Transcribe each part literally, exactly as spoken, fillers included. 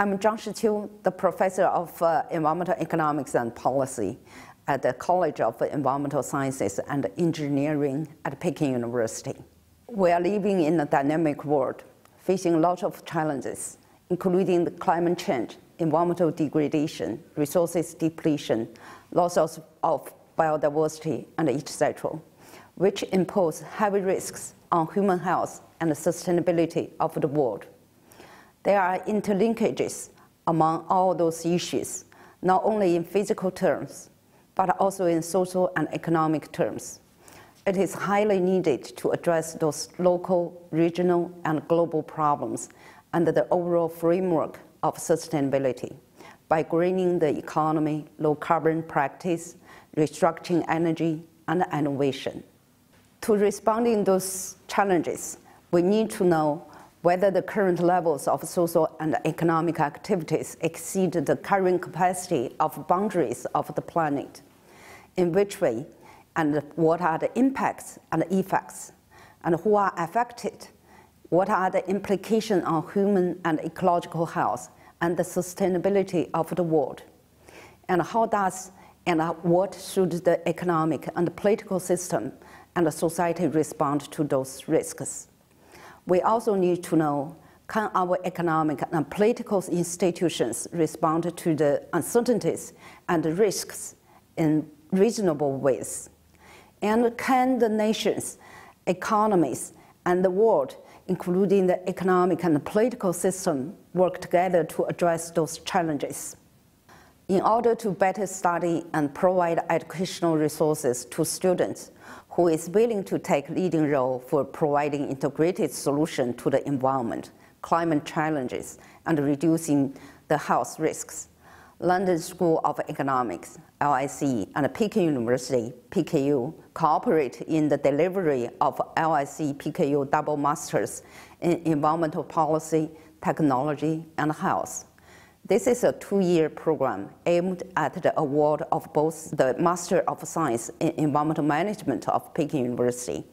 I'm Zhang Shiqiu, the professor of uh, environmental economics and policy at the College of Environmental Sciences and Engineering at Peking University. We are living in a dynamic world, facing lots of challenges, including the climate change, environmental degradation, resources depletion, loss of biodiversity, and et cetera, which impose heavy risks on human health and the sustainability of the world. There are interlinkages among all those issues, not only in physical terms, but also in social and economic terms. It is highly needed to address those local, regional, and global problems under the overall framework of sustainability by greening the economy, low carbon practice, restructuring energy, and innovation. To responding to those challenges, we need to know whether the current levels of social and economic activities exceed the current capacity of boundaries of the planet, in which way, and what are the impacts and effects, and who are affected, what are the implications on human and ecological health and the sustainability of the world, and how does and what should the economic and the political system and the society respond to those risks. We also need to know, can our economic and political institutions respond to the uncertainties and the risks in reasonable ways? And can the nations, economies, and the world, including the economic and the political system, work together to address those challenges? In order to better study and provide educational resources to students who is willing to take leading role for providing integrated solution to the environment, climate challenges, and reducing the health risks, London School of Economics, L S E, and Peking University, P K U, cooperate in the delivery of L S E P K U double masters in environmental policy, technology, and health. This is a two-year program aimed at the award of both the Master of Science in Environmental Management of Peking University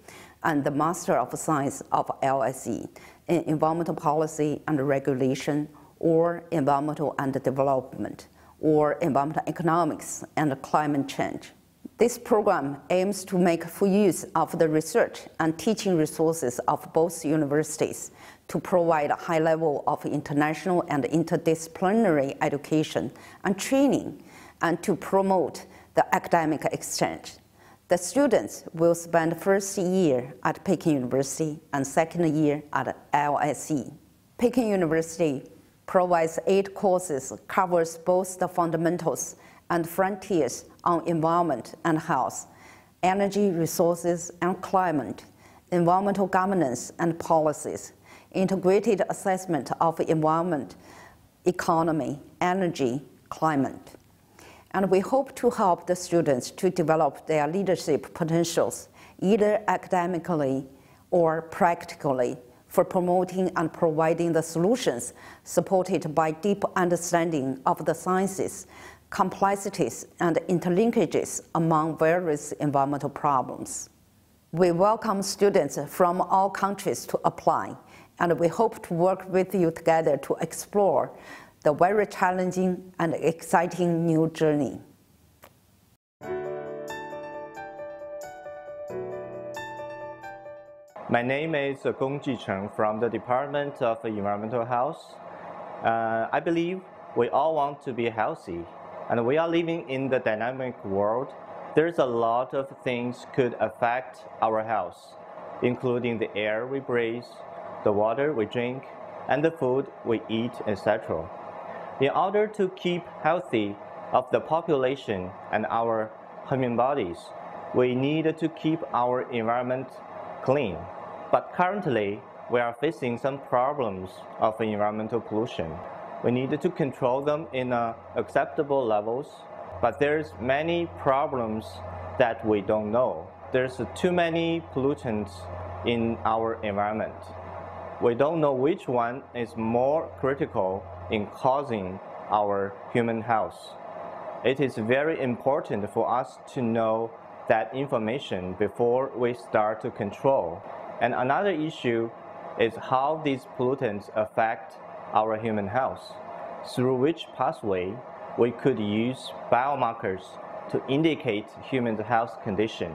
and the Master of Science of L S E in Environmental Policy and Regulation, or Environmental and Development, or Environmental Economics and Climate Change. This program aims to make full use of the research and teaching resources of both universities to provide a high level of international and interdisciplinary education and training, and to promote the academic exchange. The students will spend first year at Peking University and second year at L S E. Peking University provides eight courses, covers both the fundamentals and frontiers on environment and health, energy resources and climate, environmental governance and policies, integrated assessment of environment, economy, energy, climate. And we hope to help the students to develop their leadership potentials, either academically or practically, for promoting and providing the solutions supported by deep understanding of the sciences, complexities, and interlinkages among various environmental problems. We welcome students from all countries to apply, and we hope to work with you together to explore the very challenging and exciting new journey. My name is Gong Jicheng from the Department of Environmental Health. Uh, I believe we all want to be healthy, and we are living in the dynamic world. There's a lot of things could affect our health, including the air we breathe, the water we drink, and the food we eat, et cetera. In order to keep healthy of the population and our human bodies, we need to keep our environment clean. But currently, we are facing some problems of environmental pollution. We need to control them in uh, acceptable levels, but there's many problems that we don't know. There's too many pollutants in our environment. We don't know which one is more critical in causing our human health. It is very important for us to know that information before we start to control. And another issue is how these pollutants affect our human health. through which pathway we could use biomarkers to indicate human health condition.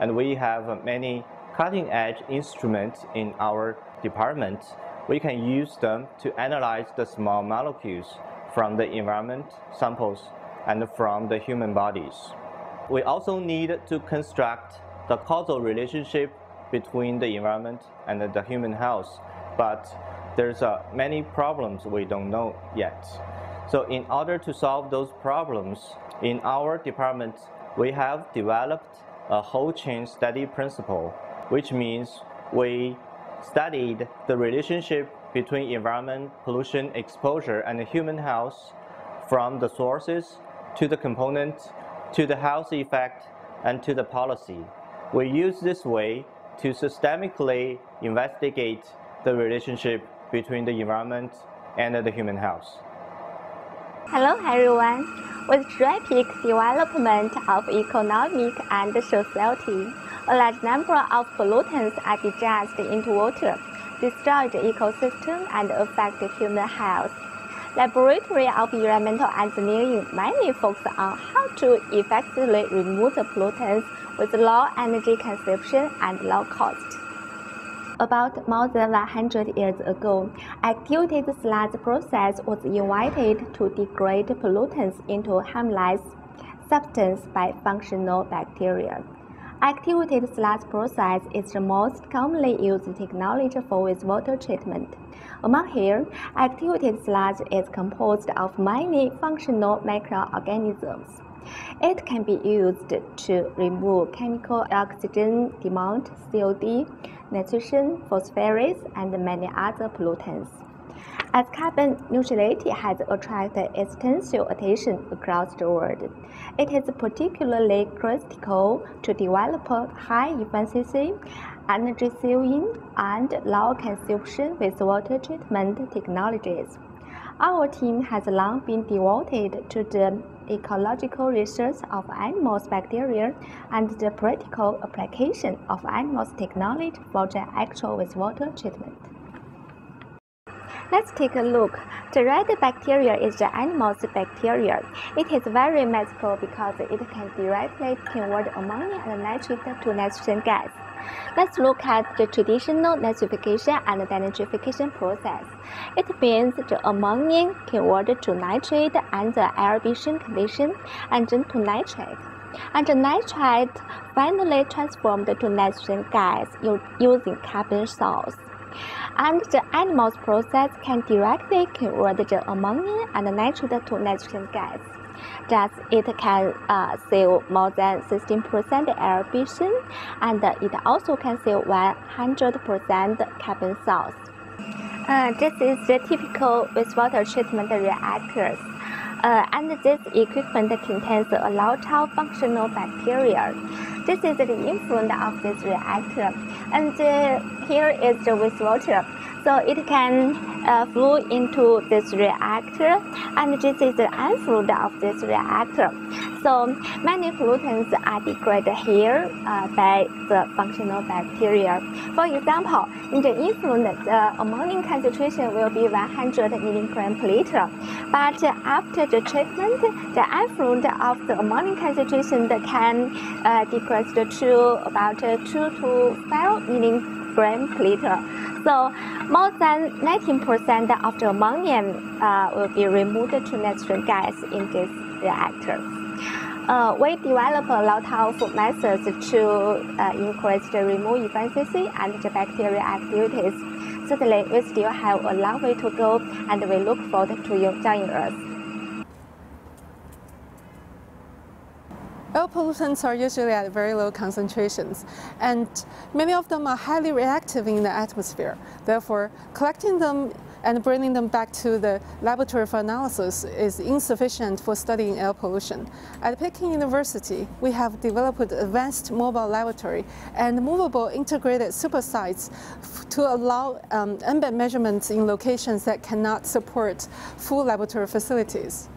And we have many cutting-edge instruments in our department. We can use them to analyze the small molecules from the environment samples and from the human bodies. We also need to construct the causal relationship between the environment and the human health, but there's uh, many problems we don't know yet. So in order to solve those problems, in our department, we have developed a whole chain study principle, which means we studied the relationship between environment, pollution, exposure, and human health from the sources to the components to the health effect and to the policy. We use this way to systemically investigate the relationship between the environment and the human health. Hello everyone. With rapid development of economic and society, a large number of pollutants are discharged into water, destroy the ecosystem, and affect human health. Laboratory of environmental engineering mainly focus on how to effectively remove the pollutants with low energy consumption and low cost. About more than one hundred years ago, activated sludge process was invented to degrade pollutants into harmless substance by functional bacteria. Activated sludge process is the most commonly used technology for wastewater treatment. Among here, activated sludge is composed of many functional microorganisms. It can be used to remove chemical oxygen demand, C O D, nitrogen, phosphorus, and many other pollutants. As carbon neutrality has attracted extensive attention across the world, it is particularly critical to develop high efficiency, energy saving, and low consumption wastewater treatment technologies. Our team has long been devoted to the ecological research of animals' bacteria and the practical application of animals' technology for the actual wastewater treatment. Let's take a look. The red bacteria is the animal's bacteria. It is very magical because it can directly convert ammonia and nitrogen to nitrogen gas. Let's look at the traditional nitrification and denitrification process. It means the ammonia converted to nitrate under aeration condition and then to nitrate. And the nitrate finally transformed to nitrogen gas using carbon source. And the animal's process can directly convert the ammonia and nitrate to nitrogen gas. Thus, it can uh, save more than sixteen percent aeration, and it also can save one hundred percent carbon source. Uh, this is the typical wastewater treatment reactors. Uh, and this equipment contains a lot of functional bacteria. This is the influent of this reactor. And uh, here is the wastewater. So it can uh, flow into this reactor, and this is the influent of this reactor. So many pollutants are degraded here uh, by the functional bacteria. For example, in the influent, the ammonia concentration will be one hundred milligrams per liter. But after the treatment, the effluent of the ammonia concentration can uh, decrease to about two to five milligrams per liter. So more than nineteen percent of the ammonia uh, will be removed to natural gas in these reactors. Uh, we develop a lot of methods to uh, increase the remove efficiency and the bacteria activities. Certainly, we still have a long way to go, and we look forward to you joining us. All pollutants are usually at very low concentrations, and many of them are highly reactive in the atmosphere. Therefore, collecting them and bringing them back to the laboratory for analysis is insufficient for studying air pollution. At Peking University, we have developed advanced mobile laboratory and movable integrated super sites to allow um, ambient measurements in locations that cannot support full laboratory facilities.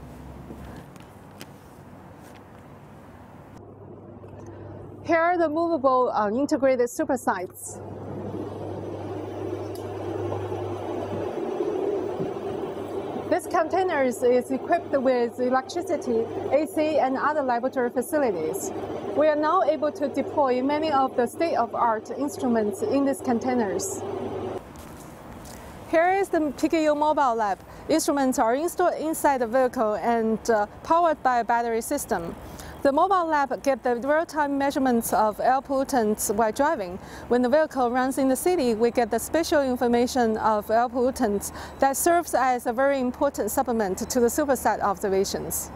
Here are the movable uh, integrated super sites. This containers is equipped with electricity, A C, and other laboratory facilities. We are now able to deploy many of the state-of-art instruments in these containers. Here is the P K U mobile lab. Instruments are installed inside the vehicle and uh, powered by a battery system. The mobile lab gets the real-time measurements of air pollutants while driving. When the vehicle runs in the city, we get the spatial information of air pollutants that serves as a very important supplement to the supersat observations.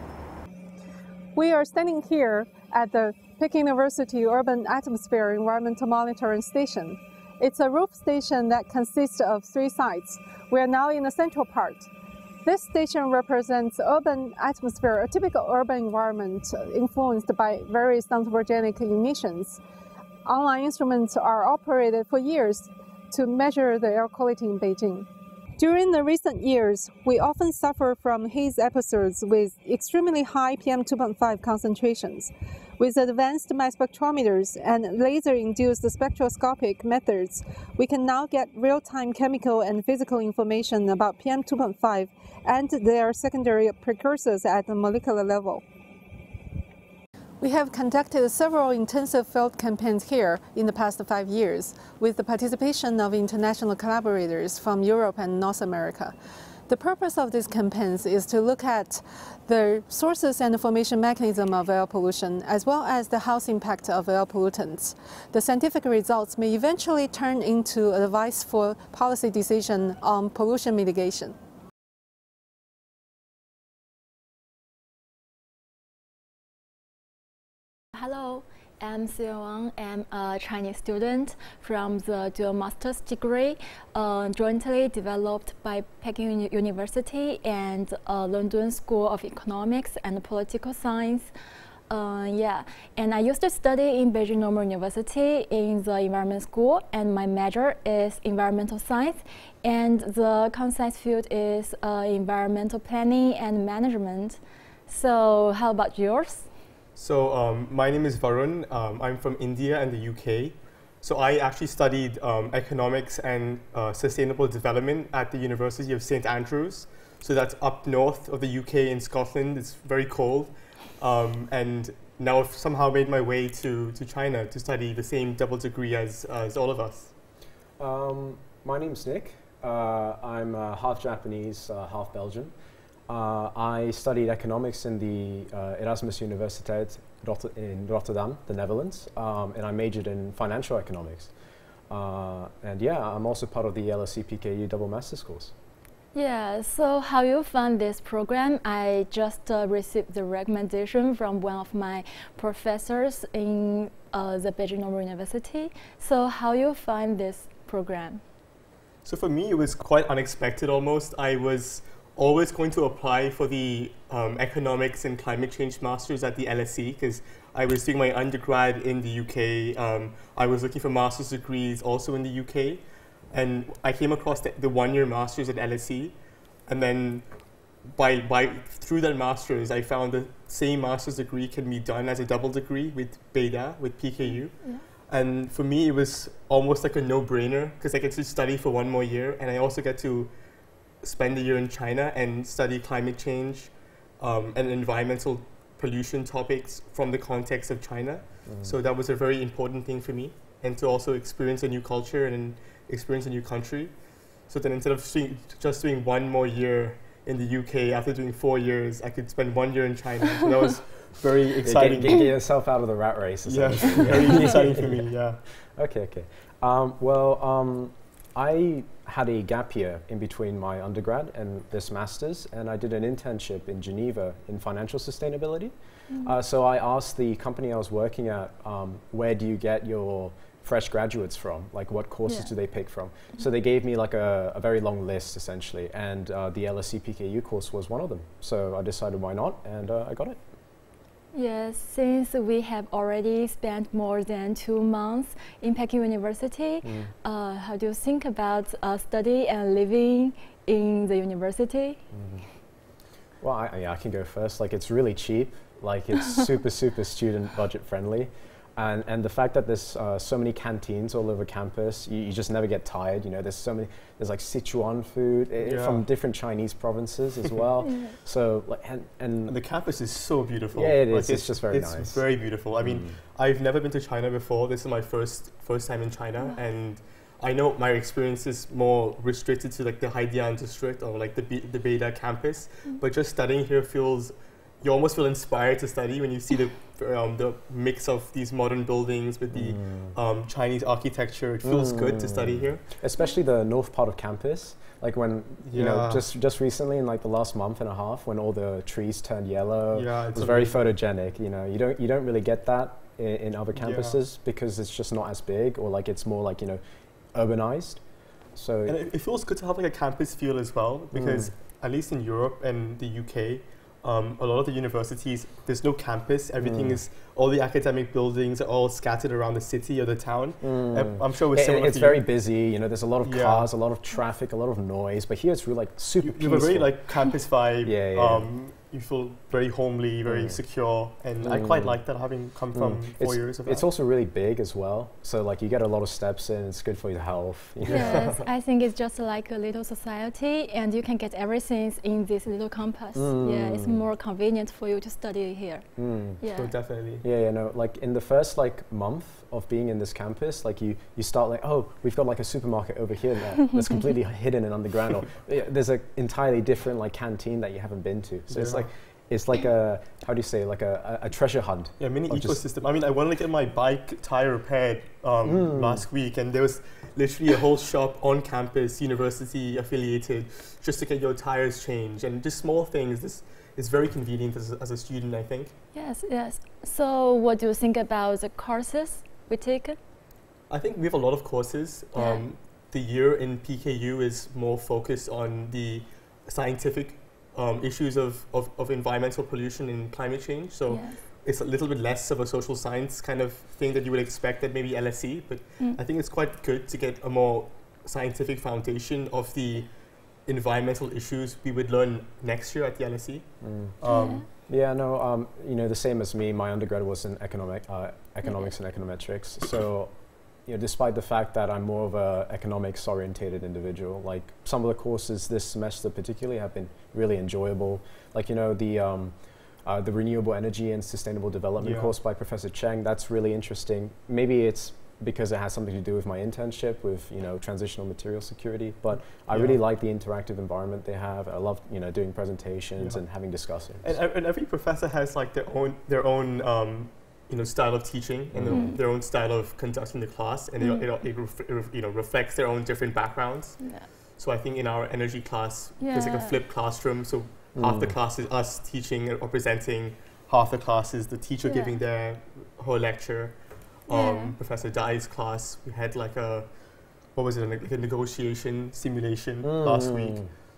We are standing here at the Peking University Urban Atmosphere Environmental Monitoring Station. It's a roof station that consists of three sites. We are now in the central part. This station represents urban atmosphere, a typical urban environment influenced by various anthropogenic emissions. Online instruments are operated for years to measure the air quality in Beijing. During the recent years, we often suffer from haze episodes with extremely high P M two point five concentrations. With advanced mass spectrometers and laser-induced spectroscopic methods, we can now get real-time chemical and physical information about P M two point five and their secondary precursors at the molecular level. We have conducted several intensive field campaigns here in the past five years, with the participation of international collaborators from Europe and North America. The purpose of these campaigns is to look at the sources and formation mechanism of air pollution, as well as the health impact of air pollutants. The scientific results may eventually turn into advice for policy decision on pollution mitigation. Hello, I'm Xiu Wang. I'm a Chinese student from the dual master's degree uh, jointly developed by Peking University and uh, London School of Economics and Political Science. Uh, yeah, and I used to study in Beijing Normal University in the environment school, and my major is environmental science, and the conscience field is uh, environmental planning and management. So how about yours? So um, my name is Varun. Um, I'm from India and the U K. So I actually studied um, economics and uh, sustainable development at the University of Saint Andrews. So that's up north of the U K in Scotland. It's very cold. Um, and now I've somehow made my way to, to China to study the same double degree as, uh, as all of us. Um, my name's Nick. Uh, I'm uh, half Japanese, uh, half Belgian. Uh, I studied economics in the uh, Erasmus University in Rotterdam, the Netherlands, um, and I majored in financial economics. Uh, and yeah, I'm also part of the L S E P K U double master's course. Yeah, so how you found this program? I just uh, received the recommendation from one of my professors in uh, the Beijing Normal University. So how you find this program? So for me, it was quite unexpected almost. I was always going to apply for the um, economics and climate change masters at the L S E because I was doing my undergrad in the U K. Um, I was looking for master's degrees also in the U K, and I came across the, the one-year masters at L S E, and then by by through that masters, I found the same master's degree can be done as a double degree with PEDA, with P K U, yeah. And for me it was almost like a no-brainer because I get to study for one more year, and I also get to spend a year in China and study climate change um, and environmental pollution topics from the context of China. Mm. So that was a very important thing for me, and to also experience a new culture and experience a new country. So then instead of doing, just doing one more year in the U K, after doing four years, I could spend one year in China. So that was very exciting. Get, get, get yourself out of the rat race. Yeah, very exciting for me, yeah. Okay, okay. Um, well, um, I had a gap year in between my undergrad and this master's, and I did an internship in Geneva in financial sustainability. Mm-hmm. uh, so I asked the company I was working at, um, where do you get your fresh graduates from? Like, what courses yeah. do they pick from? Mm-hmm. So they gave me like a, a very long list, essentially, and uh, the L S E P K U course was one of them. So I decided why not, and uh, I got it. Yes, since we have already spent more than two months in Peking University, mm. uh, how do you think about uh, study and living in the university? Mm. Well, I, yeah, I can go first. Like, it's really cheap. Like, it's super, super student budget friendly. And, and the fact that there's uh, so many canteens all over campus, you, you just never get tired. You know, there's so many, there's like Sichuan food yeah. from different Chinese provinces as well. So, like, and, and, and the campus is so beautiful. Yeah, it like is. It's, it's just very it's nice. It's very beautiful. I mean, mm. I've never been to China before. This is my first first time in China, wow. and I know my experience is more restricted to like the Haidian district or like the B the PEDA campus. Mm. But just studying here feels. You almost feel inspired to study when you see the um, the mix of these modern buildings with the mm. um, Chinese architecture. It feels mm. good to study here, especially the north part of campus. Like when yeah. you know, just just recently in like the last month and a half, when all the trees turned yellow, yeah, it was very photogenic. You know, you don't you don't really get that in, in other campuses yeah. because it's just not as big, or like it's more like you know, urbanized. So and it, it feels good to have like a campus feel as well, because mm. at least in Europe and the U K. Um, a lot of the universities, there's no campus. Everything mm. is, all the academic buildings are all scattered around the city or the town. Mm. I'm sure we're similar to It's very you. busy, you know, there's a lot of yeah. cars, a lot of traffic, a lot of noise, but here it's really like super you, you peaceful. You have a very like campus vibe. yeah, yeah. Um, you feel very homely, very mm. secure, and mm. I quite like that, having come mm. from four it's years of that. It's also really big as well, so like you get a lot of steps in, it's good for your health. You yes, I think it's just like a little society, and you can get everything in this little campus. Mm. Yeah, it's more convenient for you to study here. Mm. Yeah, oh, definitely. Yeah, yeah, no, like in the first like month of being in this campus, like you, you start like, oh, we've got like a supermarket over here now that's completely hidden and underground, or yeah, there's an entirely different like canteen that you haven't been to. So yeah. it's like, it's like a, how do you say, like a, a treasure hunt. Yeah, mini ecosystem. I mean, I wanted to get my bike tire repaired um, mm. last week, and there was literally a whole shop on campus, university affiliated, just to get your tires changed, and just small things. This is very convenient as a, as a student, I think. Yes, yes. So what do you think about the courses we take? I think we have a lot of courses. Yeah. Um, the year in P K U is more focused on the scientific um, issues of, of, of environmental pollution and climate change. So yes. it's a little bit less of a social science kind of thing that you would expect at maybe L S E, but mm. I think it's quite good to get a more scientific foundation of the environmental issues we would learn next year at the L S E. Mm. Um, yeah. yeah, no, um, you know, the same as me, my undergrad was in economic, uh, economics and econometrics. So, you know, despite the fact that I'm more of a economics orientated individual, like some of the courses this semester particularly have been really enjoyable. Like, you know, the um, uh, the renewable energy and sustainable development yeah. course by Professor Cheng, that's really interesting. Maybe it's because it has something to do with my internship with, you know, transitional material security. But yeah. I really like the interactive environment they have. I love, you know, doing presentations yeah. and having discussions. And, and every professor has like their own, their own um, you know, style of teaching mm. and their, their own style of conducting the class. And mm. it, it, it, ref, it ref, you know, reflects their own different backgrounds. Yeah. So I think in our energy class, yeah. there's like a flipped classroom. So mm. half the class is us teaching or presenting. Half the class is the teacher yeah. giving their whole lecture. Um, yeah. Professor Dai's class, we had like a, what was it, like a negotiation simulation mm. last week.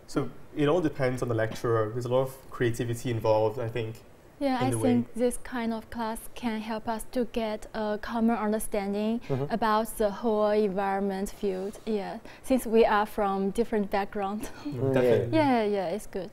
So it all depends on the lecturer. There's a lot of creativity involved, I think. Yeah, I think this kind of class can help us to get a common understanding mm-hmm. about the whole environment field. Yeah, since we are from different backgrounds. Mm, definitely. Yeah, yeah, it's good.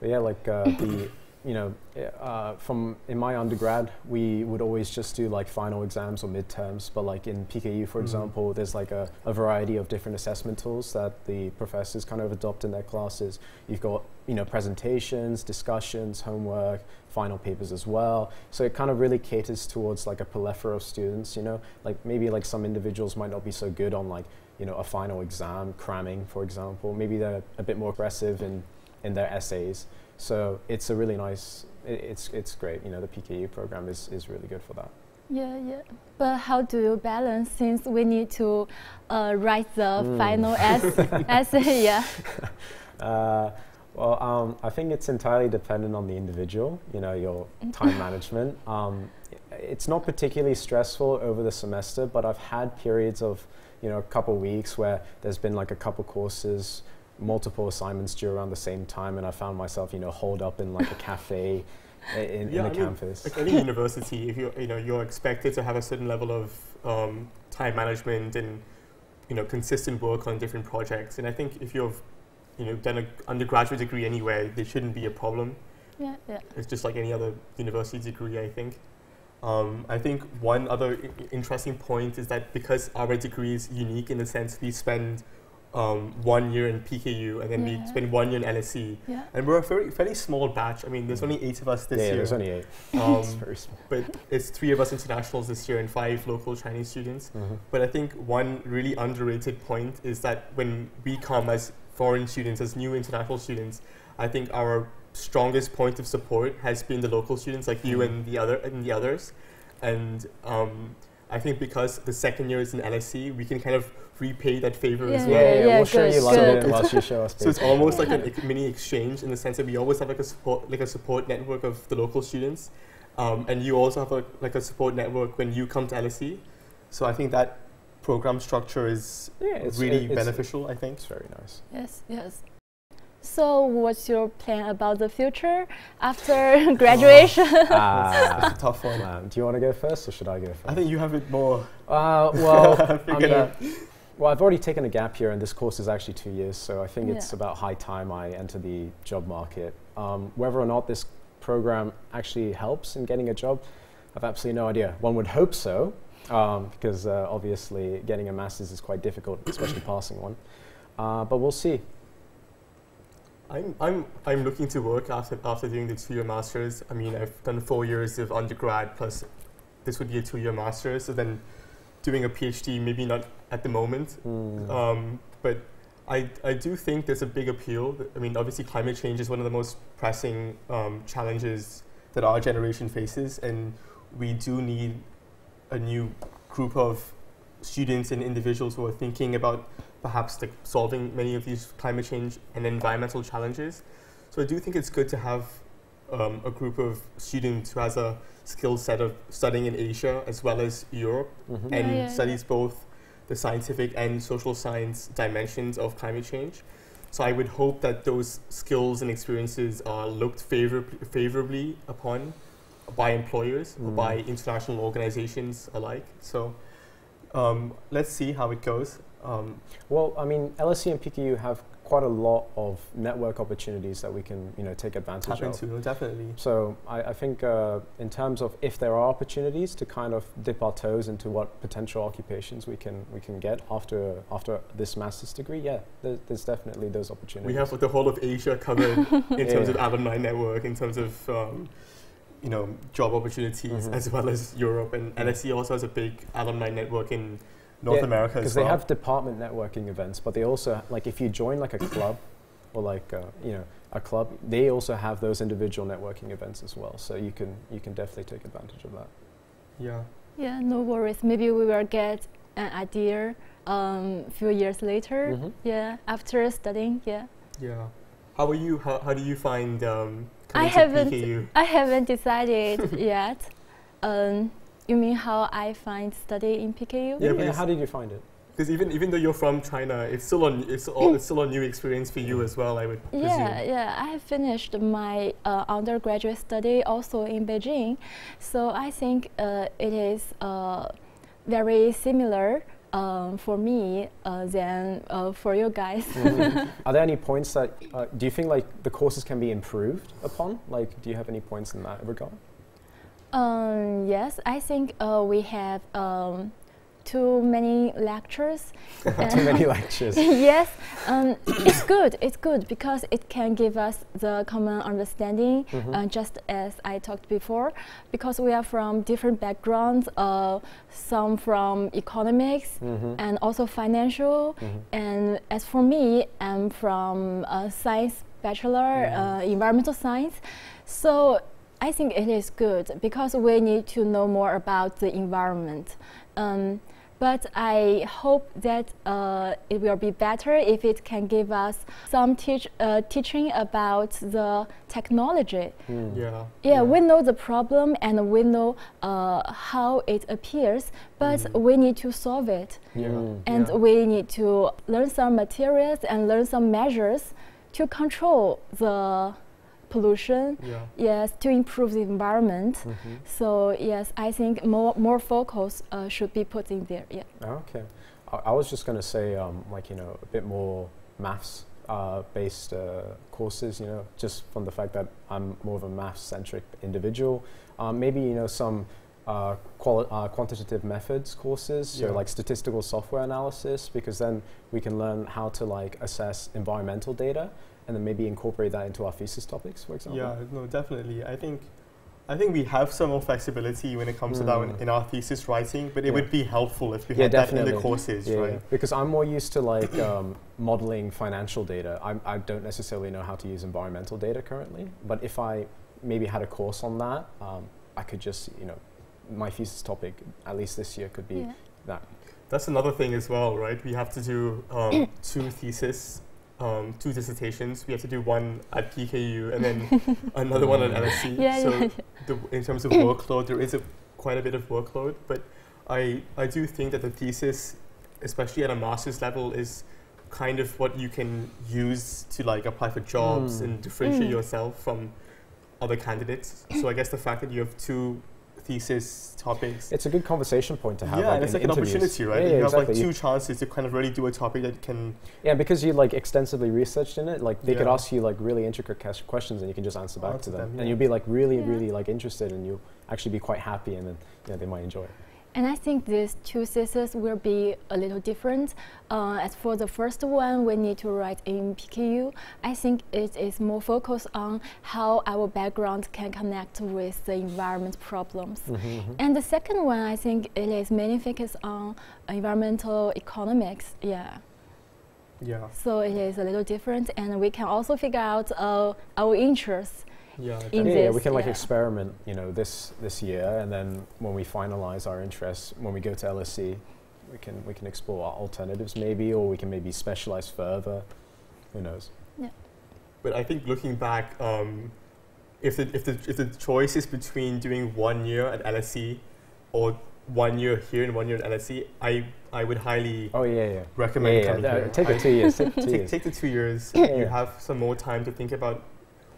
But yeah, like uh, the. You know, uh, from in my undergrad, we would always just do like final exams or midterms. But like in P K U, for mm. example, there's like a, a variety of different assessment tools that the professors kind of adopt in their classes. You've got, you know, presentations, discussions, homework, final papers as well. So it kind of really caters towards like a plethora of students, you know, like maybe like some individuals might not be so good on like, you know, a final exam, cramming, for example. Maybe they're a bit more aggressive in, in their essays. So it's a really nice, I, it's it's great. You know, the P K U program is, is really good for that. Yeah, yeah. But how do you balance, since we need to uh, write the mm. final essay? Yeah. Uh, well, um, I think it's entirely dependent on the individual, you know, your time management. Um, it's not particularly stressful over the semester, but I've had periods of, you know, a couple weeks where there's been like a couple courses, multiple assignments due around the same time, and I found myself, you know, holed up in like a cafe in, yeah, in the I campus. Mean, like any university, if you you know, you're expected to have a certain level of um, time management and, you know, consistent work on different projects. And I think if you've, you know, done an undergraduate degree anywhere, there shouldn't be a problem. Yeah, yeah. It's just like any other university degree, I think. Um, I think one other I interesting point is that because our degree is unique in the sense we spend um, one year in P K U and then yeah. we spend one year in L S E. Yeah. And we're a very, fairly small batch. I mean, there's only eight of us this yeah, year. Yeah, there's only eight. Um, it's very small. But it's three of us internationals this year and five local Chinese students. Mm-hmm. But I think one really underrated point is that when we come as foreign students, as new international students, I think our strongest point of support has been the local students, like mm. you and the other and the others, and um, I think because the second year is in L S E, we can kind of repay that favor yeah. as well. Yeah, yeah, yeah, we'll good, show you London whilst you show us. So it's almost like a mini exchange in the sense that we always have like a support, like a support network of the local students, um, and you also have a, like a support network when you come to L S E. So I think that program structure is yeah, it's really it's beneficial. I think it's very nice. Yes. Yes. So, what's your plan about the future after graduation? Oh. Ah, that's, that's a tough one. Um, do you want to go first, or should I go first? I think you have it more. Uh, well, I mean, well, I've already taken a gap year, and this course is actually two years, so I think yeah. it's about high time I enter the job market. Um, whether or not this program actually helps in getting a job, I've absolutely no idea. One would hope so, um, because uh, obviously getting a master's is quite difficult, especially passing one. Uh, but we'll see. I'm, I'm, I'm looking to work after, after doing the two-year master's. I mean, I've done four years of undergrad, plus this would be a two-year master's, so then doing a PhD, maybe not at the moment. Mm. Um, but I, I do think there's a big appeal. I mean, obviously climate change is one of the most pressing um, challenges that our generation faces, and we do need a new group of students and individuals who are thinking about perhaps like solving many of these climate change and environmental challenges. So I do think it's good to have um, a group of students who has a skill set of studying in Asia as well as Europe mm-hmm. and yeah, yeah, studies yeah. both the scientific and social science dimensions of climate change. So I would hope that those skills and experiences are looked favor favorably upon by employers mm. or by international organizations alike. So um, let's see how it goes. Well, I mean, L S E and P K U have quite a lot of network opportunities that we can, you know, take advantage Tap into, of. Definitely. So I, I think uh, in terms of if there are opportunities to kind of dip our toes into what potential occupations we can we can get after after this master's degree, yeah, there's, there's definitely those opportunities. We have like, the whole of Asia covered in terms yeah. of alumni network, in terms of um, you know job opportunities, mm-hmm. as well as Europe, and L S E also has a big alumni network in North yeah, America as well. Because they have department networking events, but they also, like if you join like a club or like, uh, you know, a club, they also have those individual networking events as well. So you can, you can definitely take advantage of that. Yeah. Yeah, no worries. Maybe we will get an idea a um, few years later. Mm-hmm. Yeah, after studying, yeah. Yeah. How are you, how, how do you find um, coming to P K U? I haven't decided yet. Um, You mean how I find study in P K U? Yeah, yeah, how did you find it? Because even even though you're from China, it's still on it's all it's still a new experience for you as well. I would yeah, presume. Yeah, yeah. I have finished my uh, undergraduate study also in Beijing, so I think uh, it is uh, very similar um, for me uh, than uh, for you guys. Mm-hmm. Are there any points that uh, do you think like the courses can be improved upon? Like, do you have any points in that regard? Um, yes, I think uh, we have um, too many lectures. Too many lectures. Yes, um, it's good. It's good because it can give us the common understanding, mm-hmm. uh, just as I talked before. Because we are from different backgrounds, uh, some from economics mm-hmm. and also financial. Mm-hmm. And as for me, I'm from uh, science bachelor, mm-hmm. uh, environmental science. So. I think it is good because we need to know more about the environment. Um, but I hope that uh, it will be better if it can give us some teach, uh, teaching about the technology. Mm. Yeah, yeah, yeah, we know the problem and we know uh, how it appears, but mm. we need to solve it. Yeah. Mm. And yeah. we need to learn some materials and learn some measures to control the pollution, yeah. yes, to improve the environment. Mm-hmm. So yes, I think more more focus uh, should be put in there. Yeah. Okay, I, I was just going to say, um, like you know, a bit more maths uh, based uh, courses. You know, just from the fact that I'm more of a maths centric individual, um, maybe you know some uh, quali uh, quantitative methods courses, so yeah. like statistical software analysis, because then we can learn how to like assess environmental data and then maybe incorporate that into our thesis topics, for example. Yeah, no, definitely. I think I think we have some more flexibility when it comes mm. to that in, in our thesis writing, but it yeah. would be helpful if we yeah, had definitely. that in the courses, yeah, right? Yeah. Because I'm more used to like um, modeling financial data. I'm, I don't necessarily know how to use environmental data currently, but if I maybe had a course on that, um, I could just, you know, my thesis topic, at least this year, could be yeah. that. That's another thing as well, right? We have to do um, two theses. Um, two dissertations. We have to do one at P K U and then another one at L S E. Yeah, so yeah, yeah. The in terms of workload, there is a quite a bit of workload. But I I do think that the thesis, especially at a master's level, is kind of what you can use to like apply for jobs mm. and differentiate mm. yourself from other candidates. So I guess the fact that you have two thesis topics. It's a good conversation point to have. Yeah, like and it's like interviews. An opportunity, right? Yeah, yeah, you exactly. have like two you chances to kind of really do a topic that can. Yeah, because you like extensively researched in it, like they yeah. could ask you like really intricate questions and you can just answer back answer to them. them yeah. And you'll be like really, yeah. really like interested and you'll actually be quite happy and then yeah, they might enjoy it. And I think these two theses will be a little different. Uh, as for the first one, we need to write in P K U. I think it is more focused on how our background can connect with the environment problems. Mm-hmm, mm-hmm. And the second one, I think it is mainly focused on environmental economics. Yeah. Yeah. So it is a little different, and we can also figure out uh, our interests. Yeah, yeah, yeah, we can like yeah. experiment, you know, this this year, and then when we finalize our interests, when we go to L S E, we can we can explore our alternatives maybe, or we can maybe specialize further. Who knows? Yeah. But I think looking back, um, if the if the if the choice is between doing one year at L S E, or one year here and one year at L S E, I I would highly oh yeah, yeah. recommend yeah, coming yeah, here. Take the two years. Take, two take, years. take the two years. Yeah, you yeah. have some more time to think about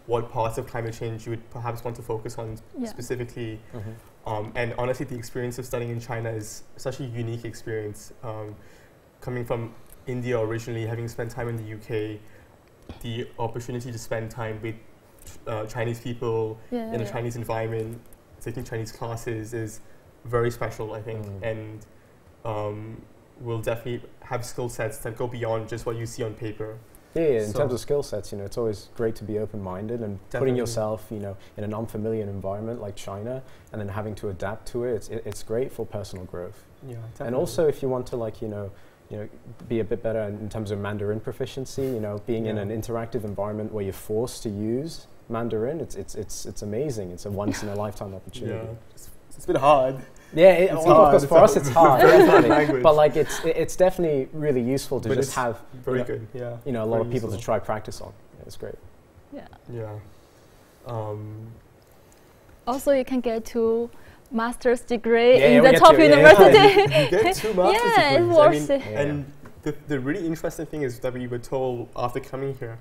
what parts of climate change you would perhaps want to focus on yeah. specifically. Mm-hmm. um, and honestly, the experience of studying in China is such a unique experience. Um, coming from India originally, having spent time in the U K, the opportunity to spend time with uh, Chinese people yeah, in yeah. a Chinese environment, taking Chinese classes is very special, I think. Mm. And um, we'll definitely have skill sets that go beyond just what you see on paper. Yeah, yeah, in so terms of skill sets, you know, it's always great to be open-minded and definitely. putting yourself, you know, in an unfamiliar environment like China, and then having to adapt to it. It's it, it's great for personal growth. Yeah, definitely. And also, if you want to, like, you know, you know, be a bit better in, in terms of Mandarin proficiency, you know, being yeah. in an interactive environment where you're forced to use Mandarin, it's it's it's it's amazing. It's a once in a lifetime opportunity. Yeah. It's, it's a bit hard. Yeah, it it's hard. Of course, it's for us it's hard, definitely. But like, it's it, it's definitely really useful to but just have very you know, good, yeah. you know, a lot very of people useful. to try practice on. Yeah, it's great. Yeah. Yeah. Um. Also, you can get to master's degree yeah, in yeah, the top university. Yeah, you get two master's yeah, degrees. It's worth I mean, it. And the the really interesting thing is that we were told after coming here.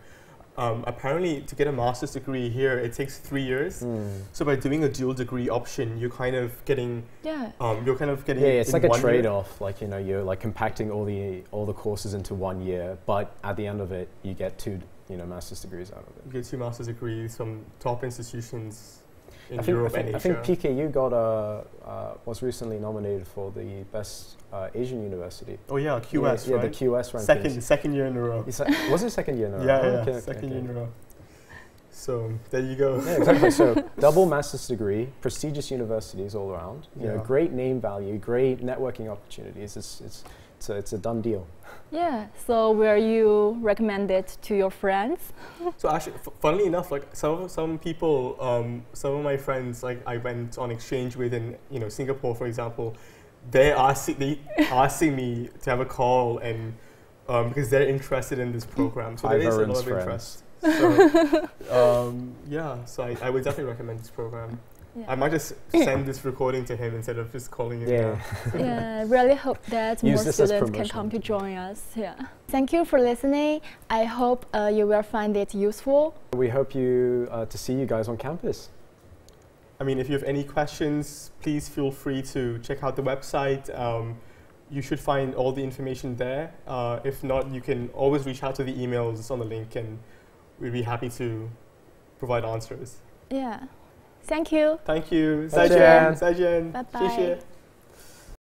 Um, apparently, to get a master's degree here, it takes three years. Mm. So by doing a dual degree option, you're kind of getting yeah. Um, you're kind of getting yeah, yeah it's like a trade-off. Like you know, you're like compacting all the all the courses into one year, but at the end of it, you get two you know master's degrees out of it. You get two master's degrees from top institutions in I Europe and Asia. I think P K U got a uh, uh, was recently nominated for the best uh, Asian university. Oh yeah, Q S yeah, right? Yeah, the Q S rankings. Second, second year in a row. Was it second year in a row? Yeah, oh yeah, okay, second okay, year okay. in a row. So there you go. Yeah, exactly. So double master's degree, prestigious universities all around. You yeah. know, great name value, great networking opportunities. It's it's it's a, it's a done deal. Yeah. So will you recommend it to your friends? So actually, f funnily enough, like some some people, um, some of my friends, like I went on exchange with in you know Singapore, for example. They're asking they asking me to have a call and um, because they're interested in this program. So there is a lot of interest. So, um, yeah, so I, I would definitely recommend this program. Yeah. I might just send this recording to him instead of just calling him. Yeah, yeah. Really hope that Use more students can come to join us. Yeah. Thank you for listening. I hope uh, you will find it useful. We hope you uh, to see you guys on campus. I mean, if you have any questions, please feel free to check out the website. Um, you should find all the information there. Uh, if not, you can always reach out to the emails on the link and we'd be happy to provide answers. Yeah. Thank you. Thank you. 再见，再见，拜拜。谢谢。